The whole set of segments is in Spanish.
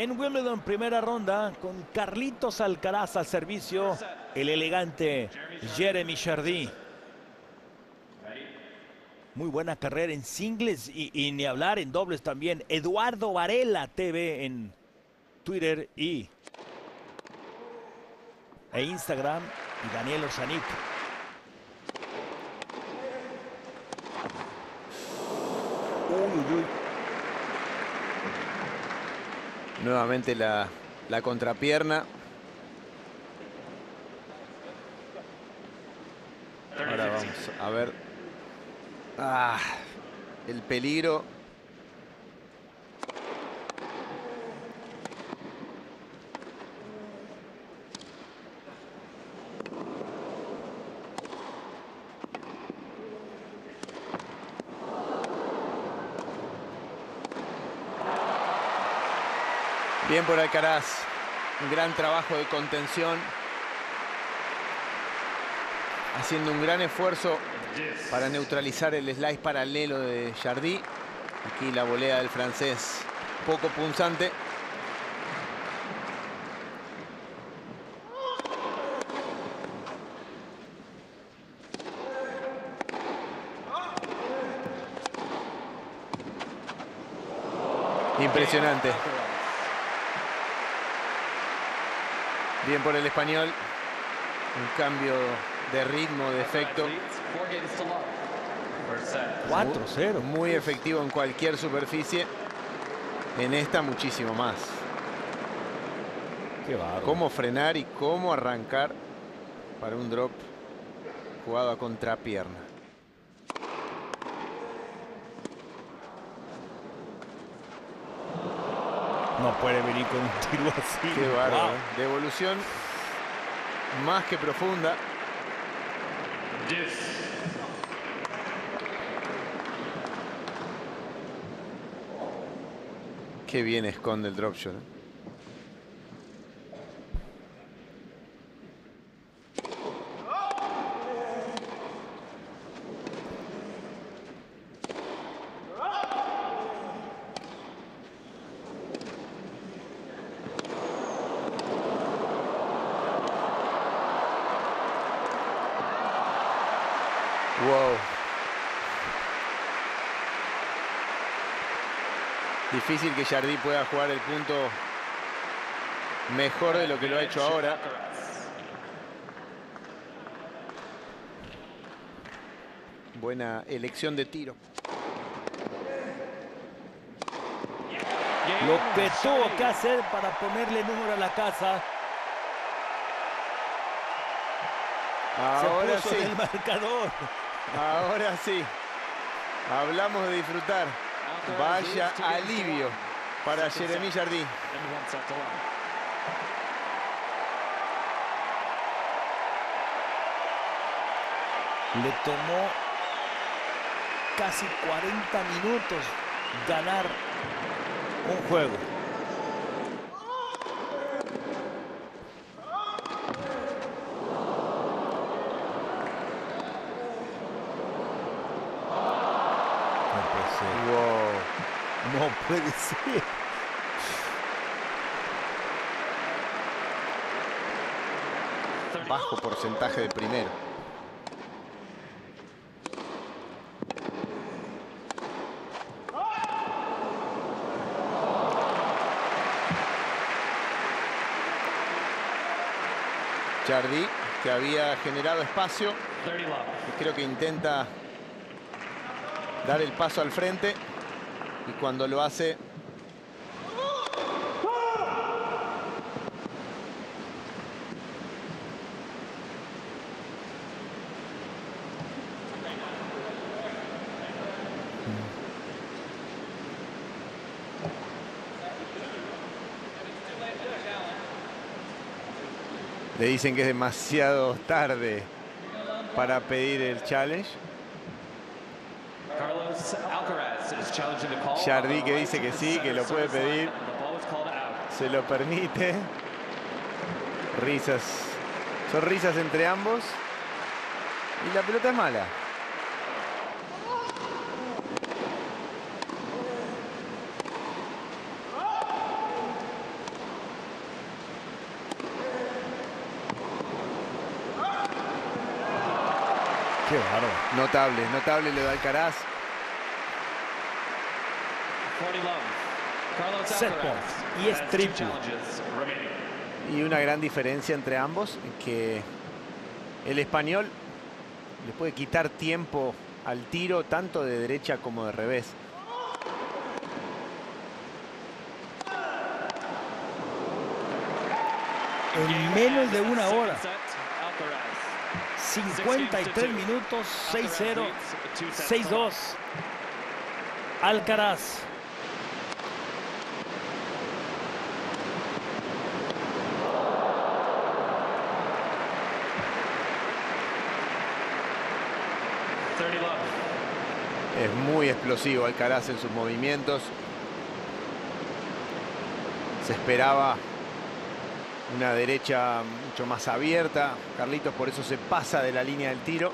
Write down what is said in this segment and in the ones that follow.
en Wimbledon, primera ronda, con Carlitos Alcaraz al servicio, el elegante Jeremy Chardy. Muy buena carrera en singles y ni hablar en dobles también. Eduardo Varela TV en Twitter e Instagram, y Daniel Orsanic. Nuevamente la contrapierna. Ahora vamos a ver. El peligro. Bien por Alcaraz, un gran trabajo de contención, haciendo un gran esfuerzo para neutralizar el slice paralelo de Chardy. Aquí la volea del francés, poco punzante. Impresionante. Bien por el español, un cambio de ritmo, de efecto. 4-0. Muy efectivo en cualquier superficie, en esta muchísimo más. Qué bárbaro. Cómo frenar y cómo arrancar para un drop jugado a contrapierna. No puede venir con un tiro así. Qué bárbaro. Wow. Devolución más que profunda. Qué bien esconde el drop shot, ¿eh? Wow. Difícil que Chardy pueda jugar el punto mejor de lo que lo ha hecho ahora. Buena elección de tiro. Lo que tuvo que hacer para ponerle número a la casa. Ahora sí. El marcador. Ahora sí. Hablamos de disfrutar. Vaya alivio para Jeremy Chardy. Le tomó casi 40 minutos ganar un juego. Wow. No puede ser. Bajo porcentaje de primero. Chardy, que había generado espacio. Y creo que intenta dar el paso al frente, y cuando lo hace, le dicen que es demasiado tarde para pedir el challenge. Chardy, que dice que sí, que lo puede pedir, se lo permite. Risas, sonrisas entre ambos, y la pelota es mala. Qué bárbaro. Notable, notable lo de Alcaraz. Setpoint y es triple. Y una gran diferencia entre ambos, que el español le puede quitar tiempo al tiro, tanto de derecha como de revés. En menos de una hora, 53 minutos, 6-0, 6-2, Alcaraz. Es muy explosivo Alcaraz en sus movimientos. Se esperaba una derecha mucho más abierta. Carlitos por eso se pasa de la línea del tiro.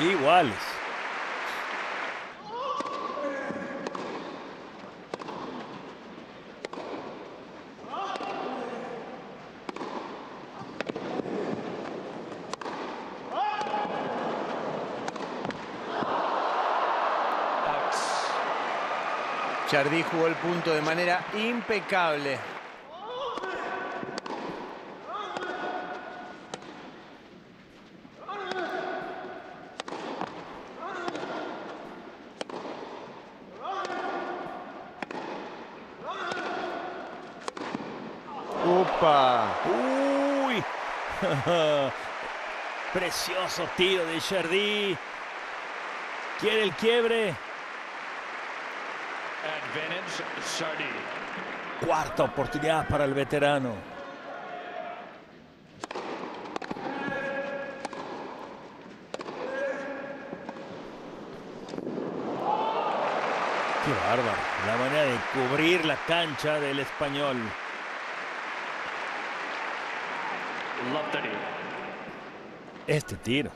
Iguales. Chardy jugó el punto de manera impecable. ¡Uy! Precioso tiro de Chardy. Quiere el quiebre. Advantage Chardy. Cuarta oportunidad para el veterano. ¡Qué bárbaro! La manera de cubrir la cancha del español. Este tiro.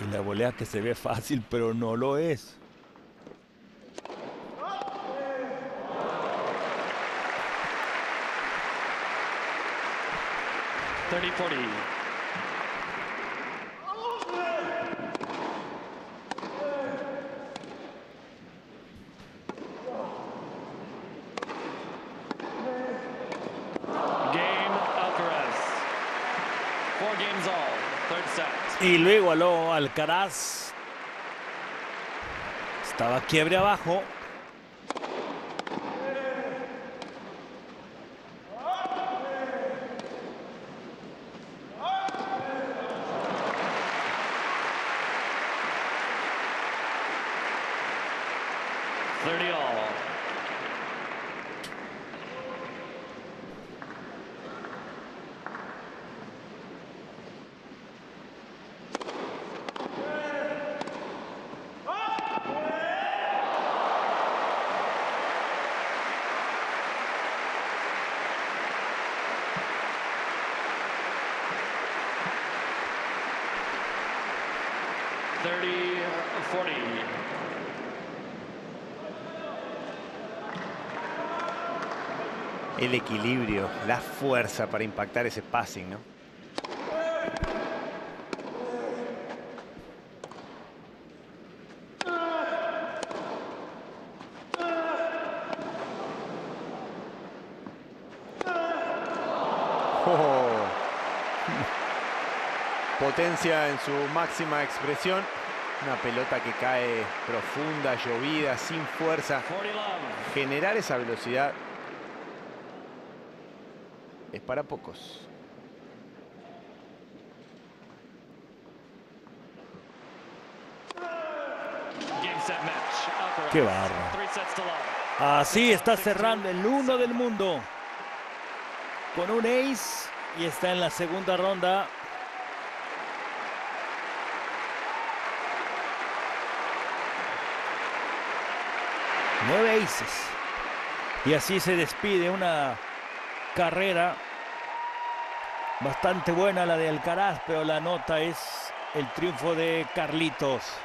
Y la volea que se ve fácil, pero no lo es. Y lo igualó Alcaraz. Estaba quiebre abajo. El equilibrio, la fuerza para impactar ese passing, ¿no? Oh. Potencia en su máxima expresión. Una pelota que cae profunda, llovida, sin fuerza. Generar esa velocidad es para pocos. ¡Qué barro! Así está cerrando el 1 del mundo. Con un ace y está en la segunda ronda. 9 aces. Y así se despide una carrera bastante buena la de Alcaraz, pero la nota es el triunfo de Carlitos.